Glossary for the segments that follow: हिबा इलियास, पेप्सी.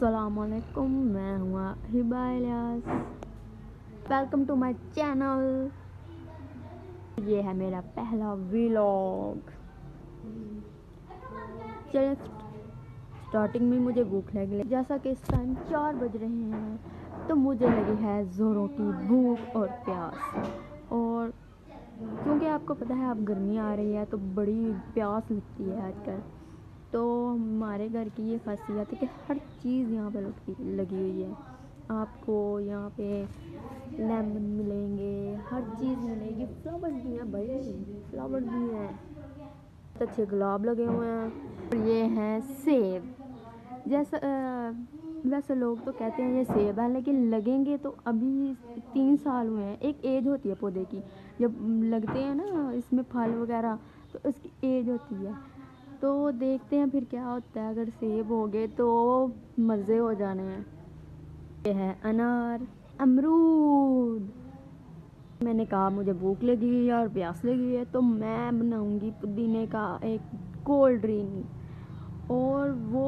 अस्सलामुअलैकुम, मैं हुआ हिबा इलियास। Welcome to my channel. ये है मेरा पहला व्लॉग। चलिए, स्टार्टिंग में मुझे भूख लगी है। जैसा कि इस टाइम 4 बज रहे हैं तो मुझे लगी है ज़ोरों की भूख और प्यास। और क्योंकि आपको पता है अब गर्मी आ रही है तो बड़ी प्यास लगती है आजकल। तो हमारे घर की ये खासियत है कि हर चीज़ यहाँ पे लगी हुई है। आपको यहाँ पे लेमन मिलेंगे, हर चीज़ मिलेगी। फ्लावर्स भी हैं भाई, फ्लावर्स भी हैं, अच्छे गुलाब लगे हुए हैं। और ये हैं सेब। जैसा वैसे लोग तो कहते हैं ये सेब है, लेकिन लगेंगे तो अभी 3 साल हुए हैं। एक एज होती है पौधे की, जब लगते हैं ना इसमें फल वगैरह तो उसकी एज होती है। तो देखते हैं फिर क्या होता है। अगर सेब हो गए तो मज़े हो जाने हैं। ये है अनार, अमरूद। मैंने कहा मुझे भूख लगी है और प्यास लगी है तो मैं बनाऊंगी पुदीने का एक कोल्ड ड्रिंक, और वो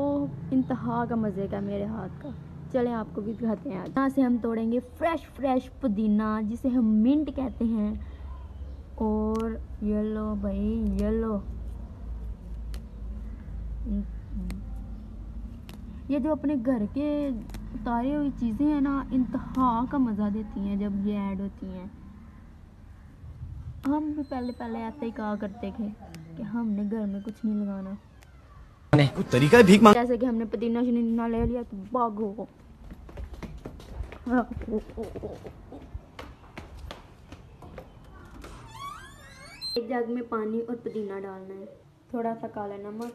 इंतहा का मज़े का मेरे हाथ का। चलें आपको भी दिखाते हैं। यहाँ से हम तोड़ेंगे फ्रेश पुदीना, जिसे हम मिंट कहते हैं। और ये लो भाई, ये लो। ये जो अपने घर के उतारी हुई चीज़ें हैं ना, इंतहा का मज़ा देती हैं जब ये ऐड होती हैं। हम भी पहले ऐसे ही कहा करते थे कि हमने घर में कुछ नहीं लगाना, नहीं कुछ तरीका है भीख मांग। जैसे कि हमने पुदीना शनीना ले लिया तो भागो। एक जग में पानी और पुदीना डालना है, थोड़ा सा काला नमक।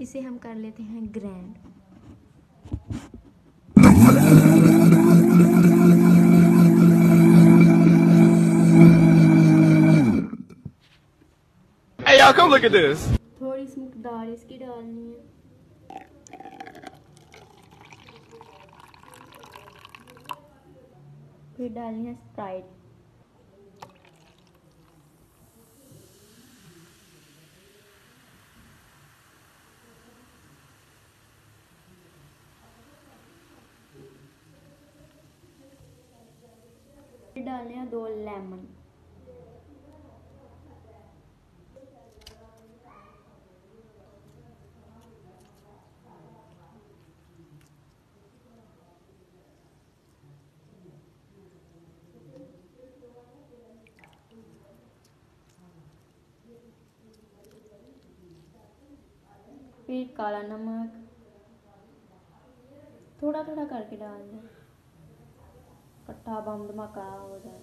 इसे हम कर लेते हैं grand. Hey, y'all, come look at this. थोड़ी सी मकदार इसकी डालनी है। फिर डालनी है स्प्राइट। डालने हैं 2 लेमन। फिर काला नमक थोड़ा थोड़ा करके डालना है, कट्ठा बम धमाका हो जाए।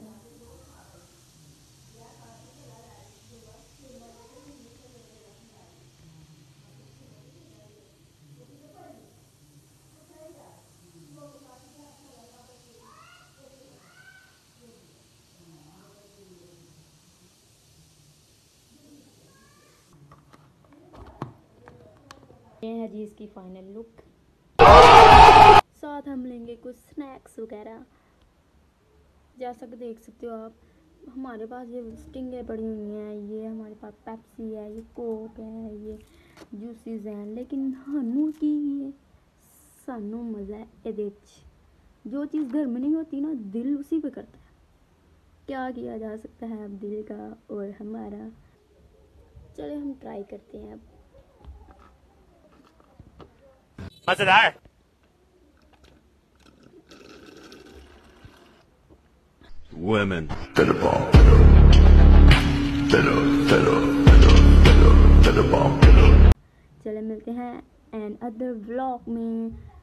ये है जी इसकी फाइनल लुक। साथ हम लेंगे कुछ स्नैक्स वगैरह। जैसा कि देख सकते हो आप, हमारे पास ये स्टिंगें पड़ी हुई हैं, ये हमारे पास पेप्सी है, ये कोक है, ये जूसेस हैं। लेकिन हानू की ये सानू मज़ा है। जो चीज़ घर में नहीं होती ना, दिल उसी पे करता है। क्या किया जा सकता है अब दिल का और हमारा। चले हम ट्राई करते हैं। अब मज़ेदार women चले मिलते हैं एंड अदर व्लॉग में।